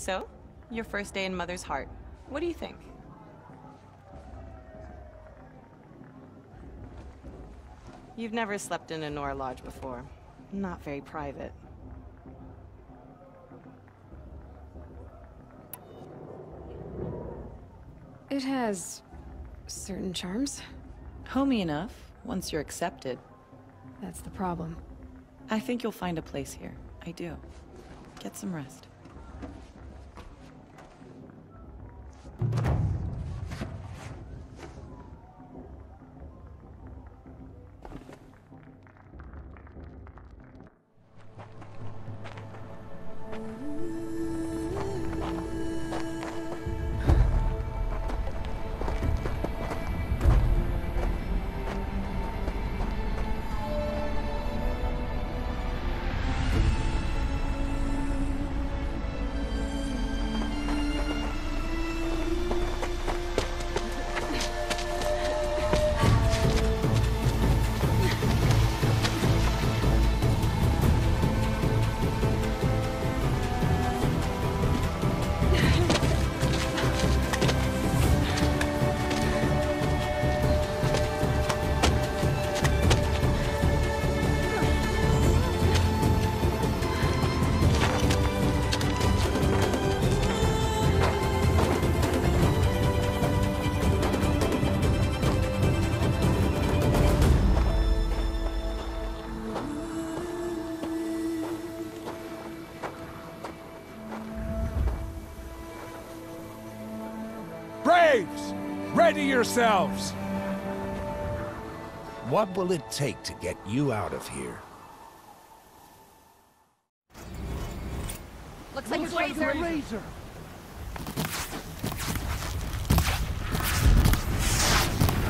So, your first day in Mother's heart. What do you think? You've never slept in a Nora lodge before. Not very private. It has certain charms. Homey enough, once you're accepted. That's the problem. I think you'll find a place here. I do. Get some rest. Ready yourselves! What will it take to get you out of here? Looks like a razor!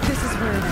This is where it is.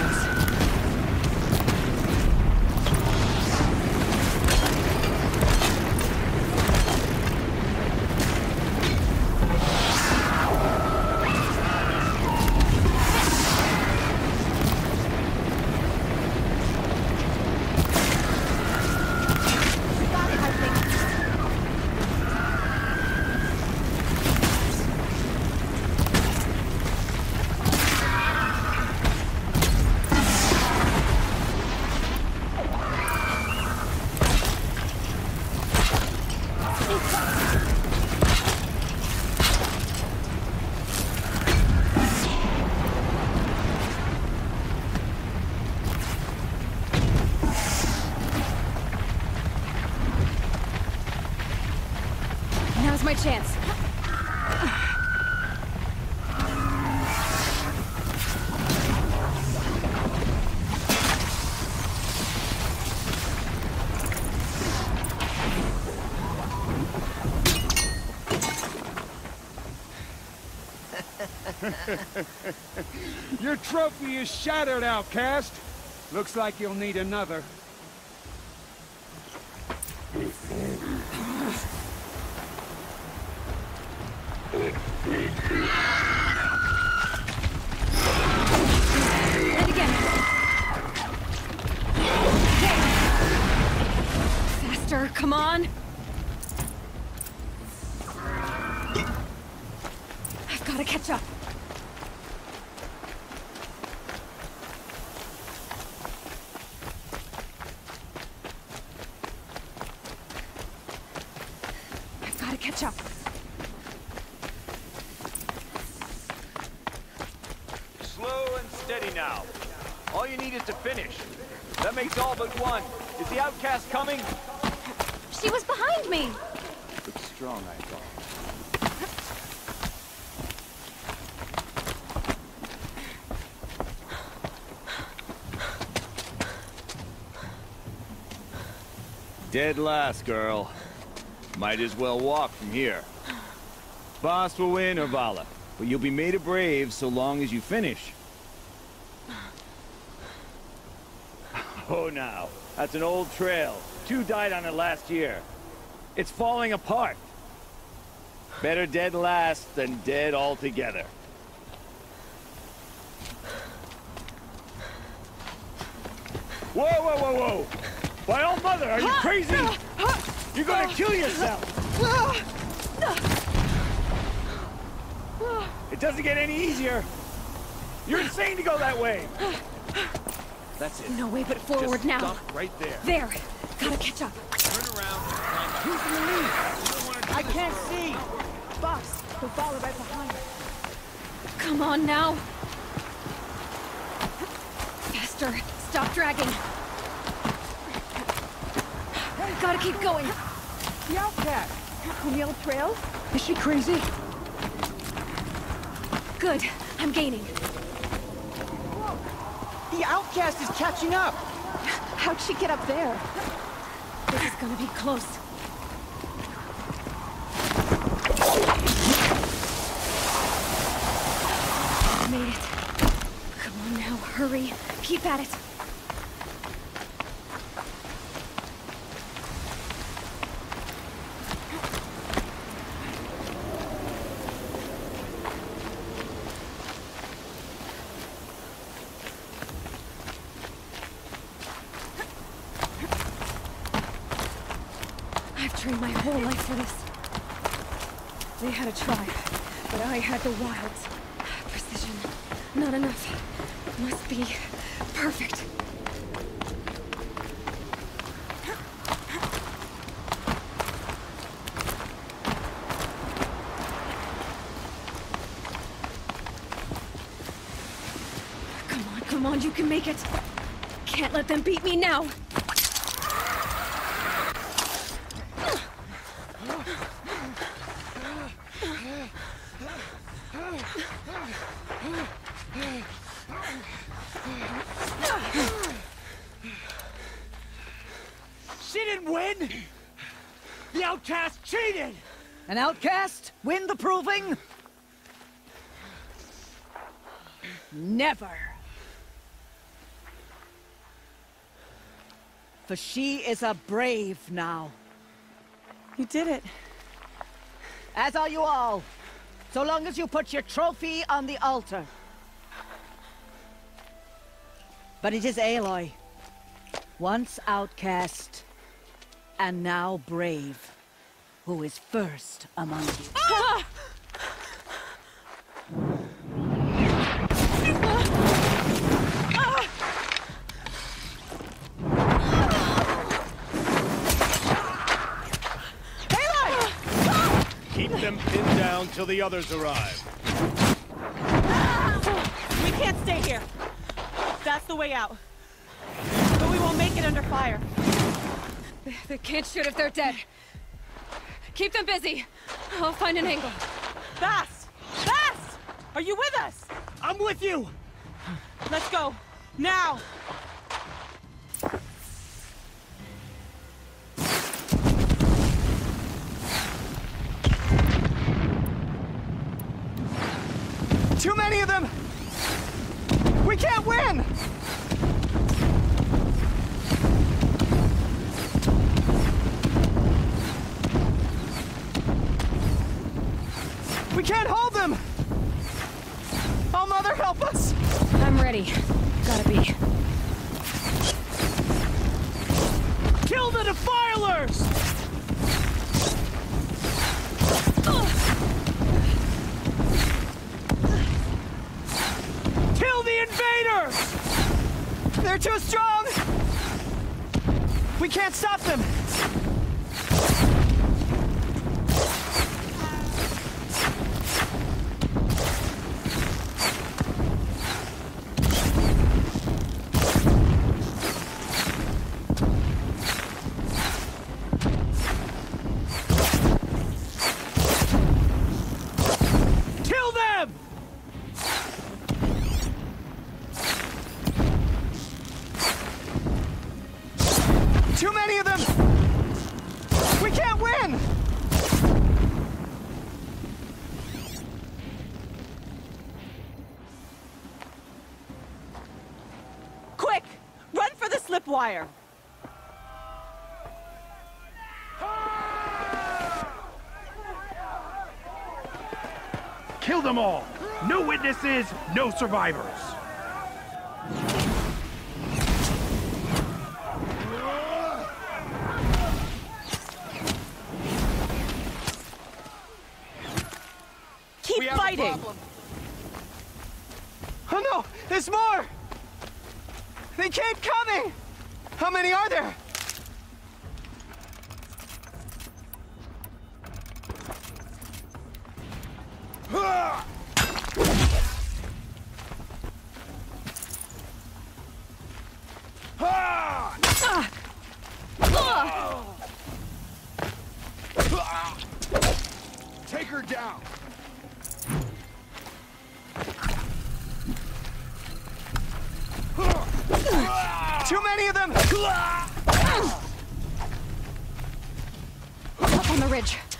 Your trophy is shattered, outcast. Looks like you'll need another. And again. Okay. Faster, come on. I've got to catch up. Coming. She was behind me. Looks strong, I thought. Dead last, girl. Might as well walk from here. Boss will win, Urvala, but you'll be made a brave so long as you finish. Oh, now. That's an old trail. 2 died on it last year. It's falling apart. Better dead last than dead altogether. Whoa, whoa, whoa, whoa! By All Mother, are you crazy? You're gonna kill yourself! It doesn't get any easier. You're insane to go that way. That's it. No way but forward. Just now. Stop right there. There. Gotta catch up. Turn around. Who's in the lead? I can't see. Fox, he'll follow right behind. Come on now. Faster. Stop dragging. Gotta keep going. The outback. Yellow trail? Is she crazy? Good. I'm gaining. The outcast is catching up! How'd she get up there? This is gonna be close. Made it. Come on now, hurry. Keep at it. For this. They had a tribe, but I had the wilds. Precision. Not enough. Must be perfect. Come on, come on, you can make it. Can't let them beat me now. An outcast win the proving? Never. For she is a brave now. You did it. As are you all. So long as you put your trophy on the altar. But it is Aloy. Once outcast, and now brave. Who is first among you? Ah! Keep them pinned down till the others arrive. We can't stay here. That's the way out. But we won't make it under fire. They can't shoot if they're dead. Keep them busy. I'll find an angle. Fast! Fast! Are you with us? I'm with you! Let's go. Now! Too many of them! We can't win! We can't hold them! Oh, Mother, help us! I'm ready. Gotta be. Kill the defilers! Kill the invaders! They're too strong! We can't stop them! Wire. Kill them all! No witnesses, no survivors! Keep fighting! hiding? Oh no, there's more! They keep coming! How many are there?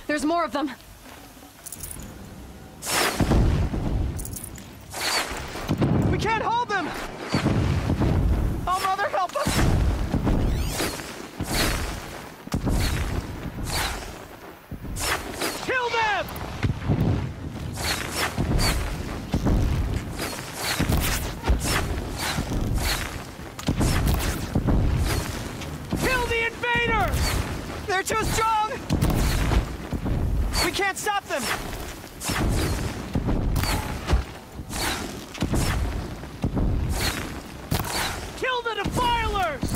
There's more of them. We can't hold them. Oh, Mother, help us. Kill them. Kill the invader. They're too strong. We can't stop them! Kill the defilers!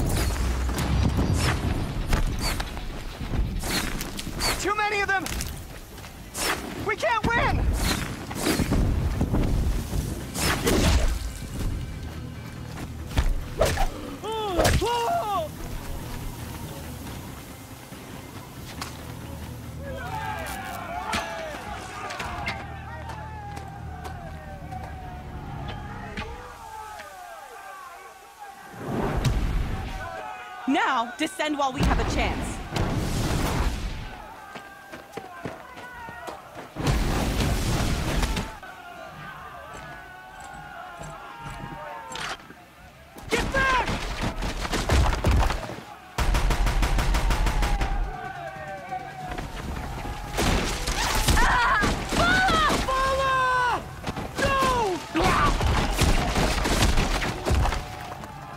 Too many of them! We can't win! Descend while we have a chance. Get back! Ah! Follow! Follow! No! Ah!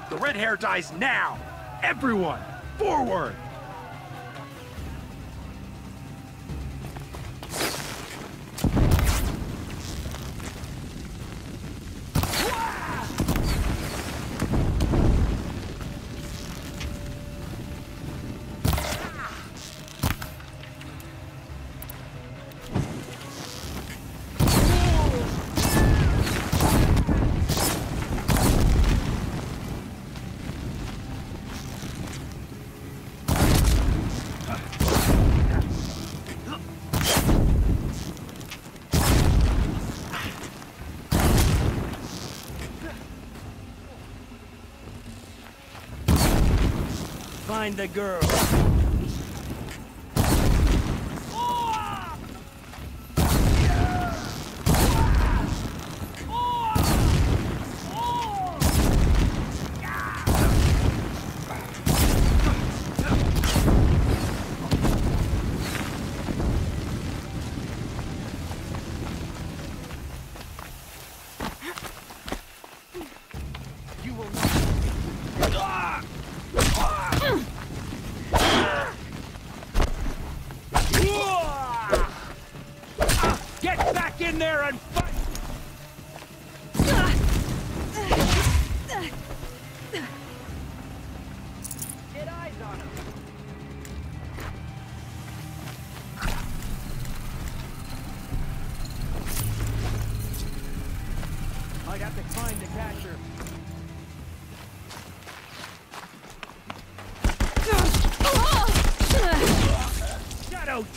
The red hair dies now. Everyone, forward! Find the girl.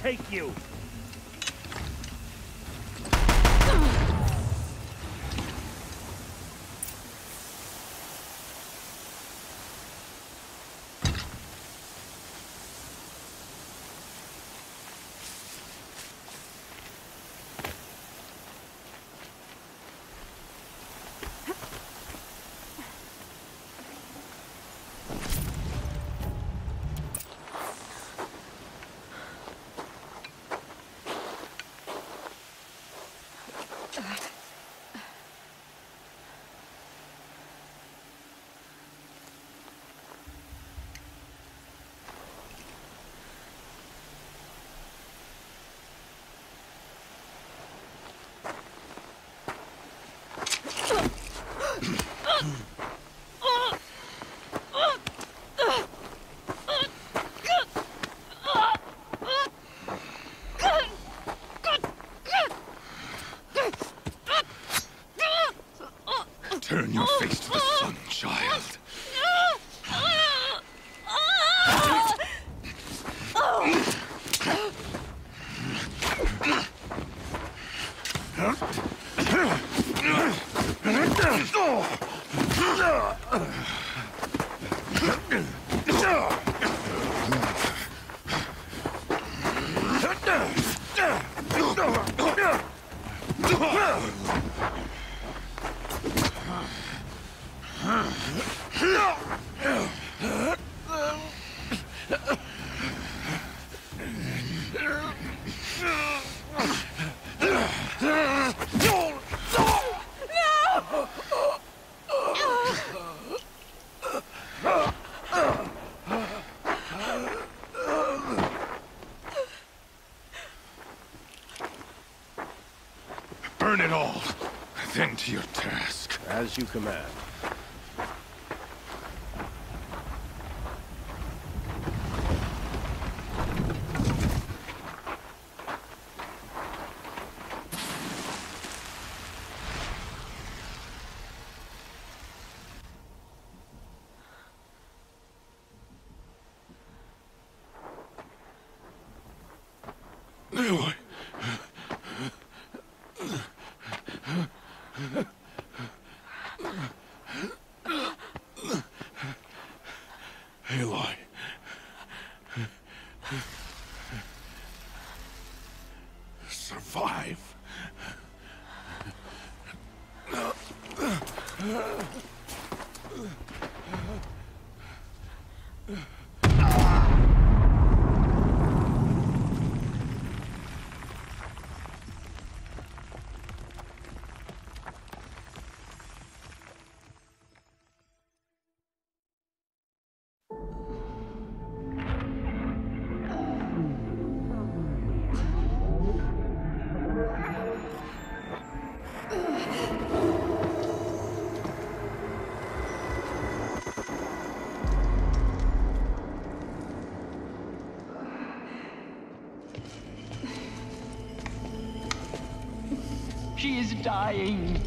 Take you. burn it all. Then to your task. As you command. Aloy. Survive. She is dying.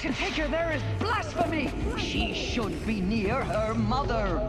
To take her there is blasphemy. She should be near her mother.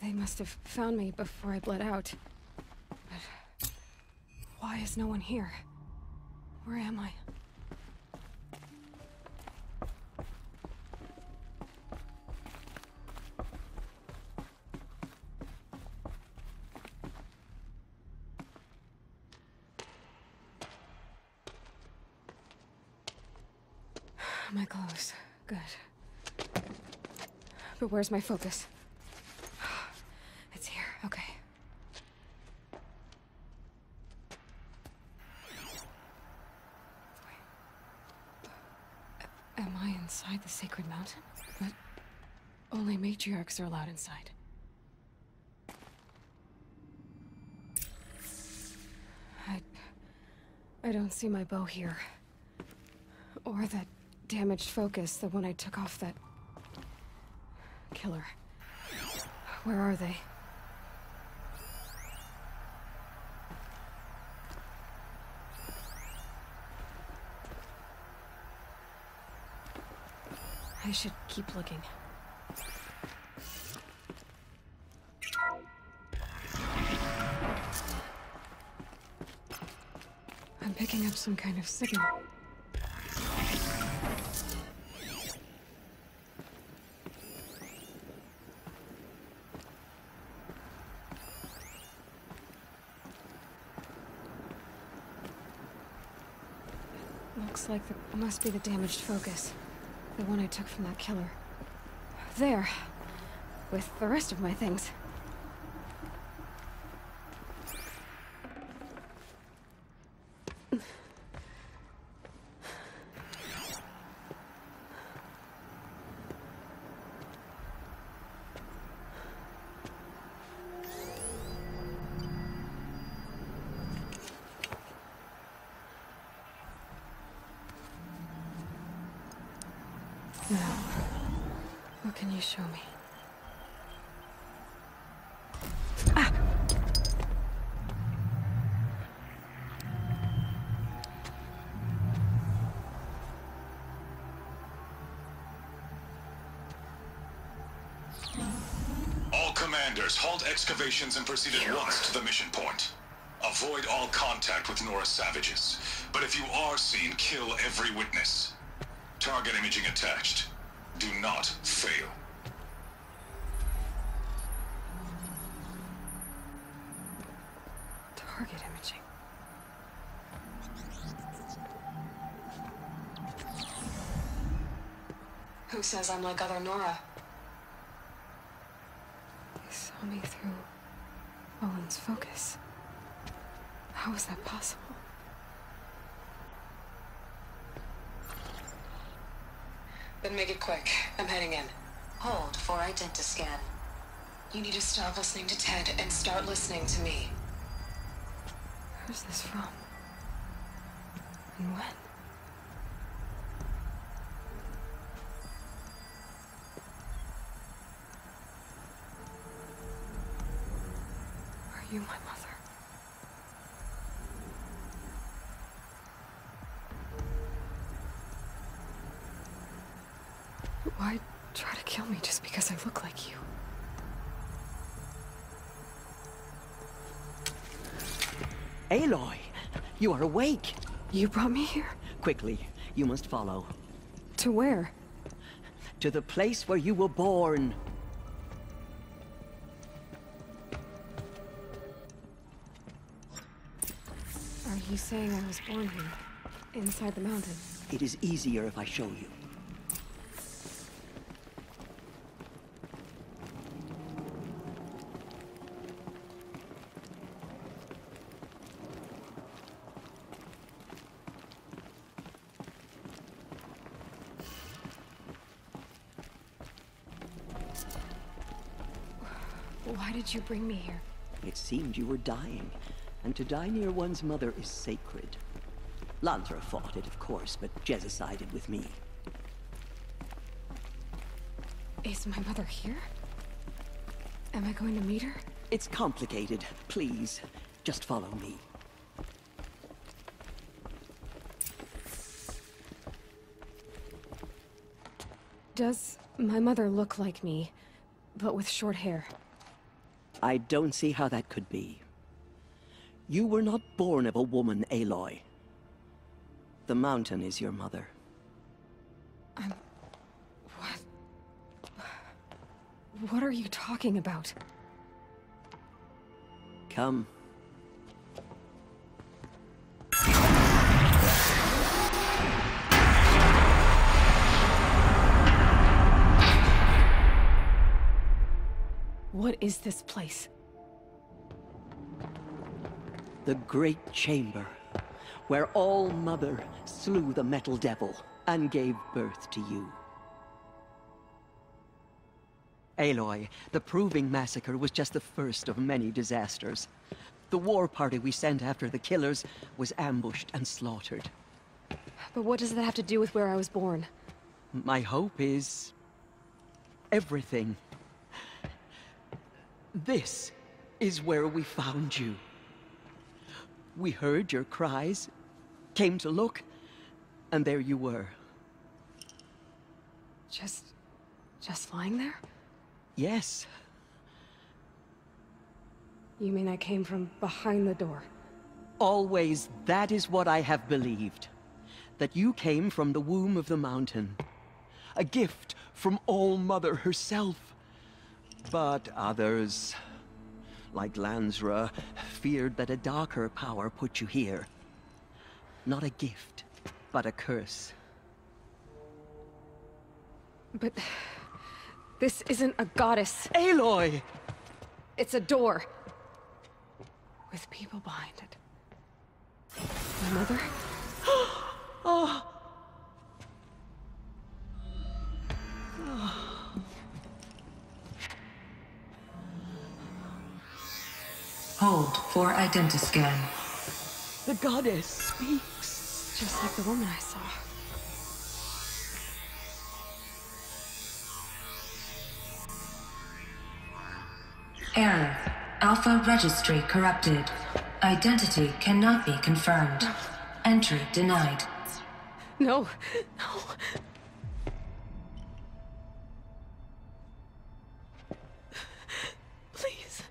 They must have found me before I bled out. But why is no one here? Where am I? My clothes. Good. But where's my focus? Okay. Wait. Am I inside the sacred mountain? But only matriarchs are allowed inside. I don't see my bow here. Or that damaged focus, the one I took off that killer. Where are they? I should keep looking. I'm picking up some kind of signal. It looks like it must be the damaged focus. The one I took from that killer. There. With the rest of my things. Now, what can you show me? Ah! All commanders, halt excavations and proceed at once to the mission point. Avoid all contact with Nora savages, but if you are seen, kill every witness. Target imaging attached. Do not fail. Target imaging. Who says I'm like other Nora? They saw me through Olin's focus. How is that possible? Then make it quick. I'm heading in. Hold for identi scan. You need to stop listening to Ted and start listening to me. Where's this from? And when? Are you my mother? Why try to kill me just because I look like you? Aloy, you are awake. You brought me here? Quickly, you must follow. To where? To the place where you were born. Are you saying I was born here? Inside the mountain? It is easier if I show you. Why did you bring me here? It seemed you were dying, and to die near one's mother is sacred. Lanthra fought it, of course, but Jeza sided with me. Is my mother here? Am I going to meet her? It's complicated. Please, just follow me. Does my mother look like me, but with short hair? I don't see how that could be. You were not born of a woman, Aloy. The mountain is your mother. What? What are you talking about? Come. What is this place? The Great Chamber, where All Mother slew the Metal Devil and gave birth to you. Aloy, the Proving Massacre was just the first of many disasters. The war party we sent after the killers was ambushed and slaughtered. But what does that have to do with where I was born? My hope is... everything. This is where we found you. We heard your cries, came to look, and there you were. Just lying there? Yes. You mean I came from behind the door? Always, that is what I have believed. That you came from the womb of the mountain. A gift from All Mother herself. But others, like Lansra, feared that a darker power put you here. Not a gift, but a curse. But... this isn't a goddess. Aloy! It's a door. With people behind it. My mother? Oh! Hold for identi scan. The goddess speaks. Just like the woman I saw. Error. Alpha registry corrupted. Identity cannot be confirmed. Entry denied. No. No. Please.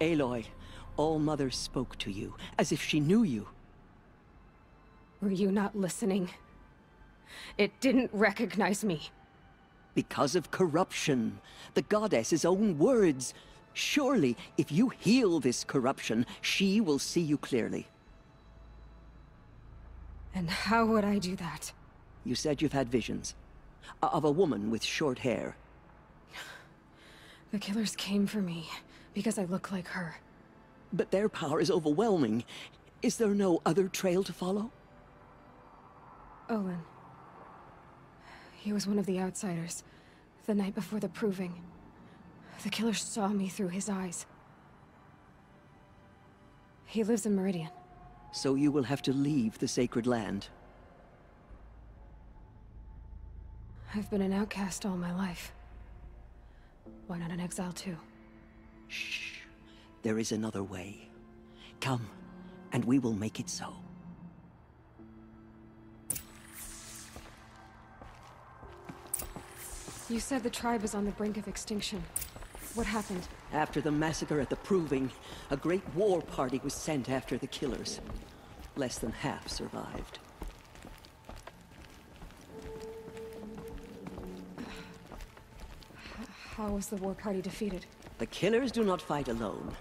Aloy, All Mother spoke to you, as if she knew you. Were you not listening? It didn't recognize me. Because of corruption. The goddess's own words. Surely, if you heal this corruption, she will see you clearly. And how would I do that? You said you've had visions. Of a woman with short hair. The killers came for me. Because I look like her. But their power is overwhelming. Is there no other trail to follow? Olin. He was one of the outsiders. The night before the proving. The killer saw me through his eyes. He lives in Meridian. So you will have to leave the sacred land. I've been an outcast all my life. Why not an exile too? Shh. There is another way. Come, and we will make it so. You said the tribe is on the brink of extinction. What happened? After the massacre at the Proving, a great war party was sent after the killers. Less than half survived. How was the war party defeated? The killers do not fight alone.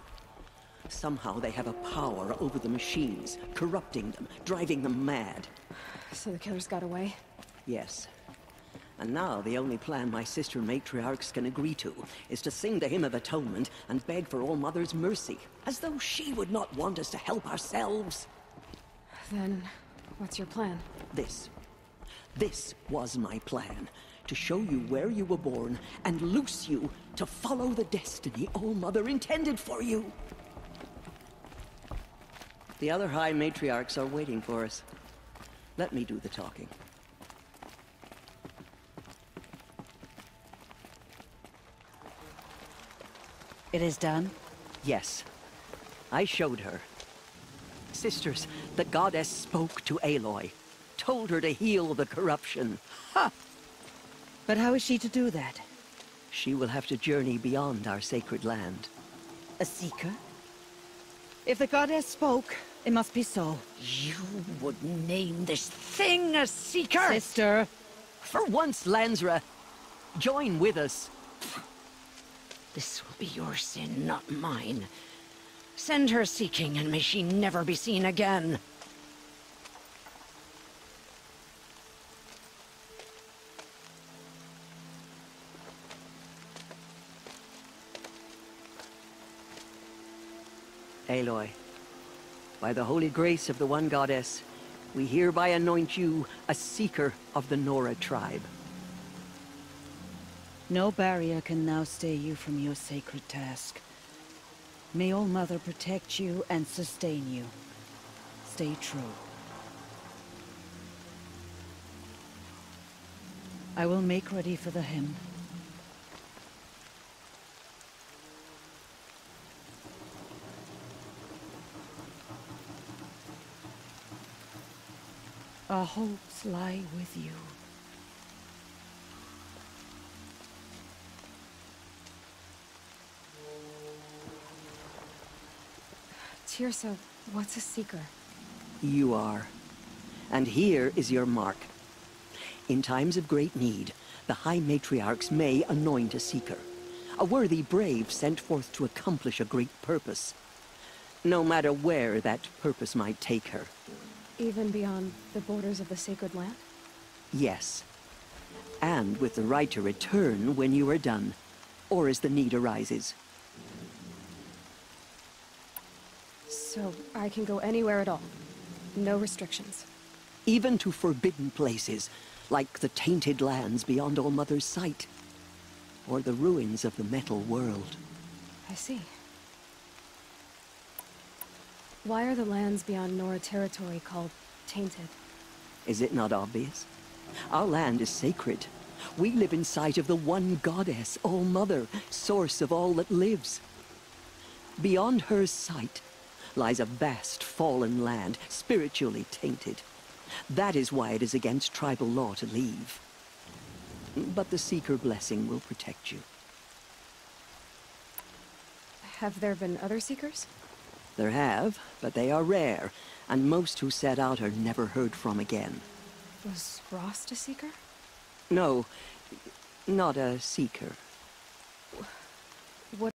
Somehow they have a power over the machines, corrupting them, driving them mad. So the killers got away? Yes. And now the only plan my sister matriarchs can agree to is to sing the Hymn of Atonement and beg for All Mother's mercy, as though she would not want us to help ourselves. Then, what's your plan? This. This was my plan. To show you where you were born, and loose you to follow the destiny All Mother intended for you. The other High Matriarchs are waiting for us. Let me do the talking. It is done? Yes. I showed her. Sisters, the goddess spoke to Aloy. Told her to heal the corruption. Ha! But how is she to do that? She will have to journey beyond our sacred land. A seeker? If the goddess spoke, it must be so. You would name this thing a seeker? Sister! For once, Lansra, join with us. This will be your sin, not mine. Send her seeking, and may she never be seen again. Aloy, by the holy grace of the One Goddess, we hereby anoint you a seeker of the Nora tribe. No barrier can now stay you from your sacred task. May All Mother protect you and sustain you. Stay true. I will make ready for the hymn. Our hopes lie with you. Tirsa, what's a seeker? You are. And here is your mark. In times of great need, the High Matriarchs may anoint a seeker. A worthy brave sent forth to accomplish a great purpose. No matter where that purpose might take her. Even beyond the borders of the sacred land? Yes. And with the right to return when you are done, or as the need arises. So I can go anywhere at all? No restrictions. Even to forbidden places, like the tainted lands beyond All Mother's sight, or the ruins of the metal world. I see. Why are the lands beyond Nora territory called tainted? Is it not obvious? Our land is sacred. We live in sight of the one goddess, All Mother, source of all that lives. Beyond her sight lies a vast fallen land, spiritually tainted. That is why it is against tribal law to leave. But the Seeker blessing will protect you. Have there been other Seekers? There have, but they are rare, and most who set out are never heard from again. Was Frost a Seeker? No, not a Seeker.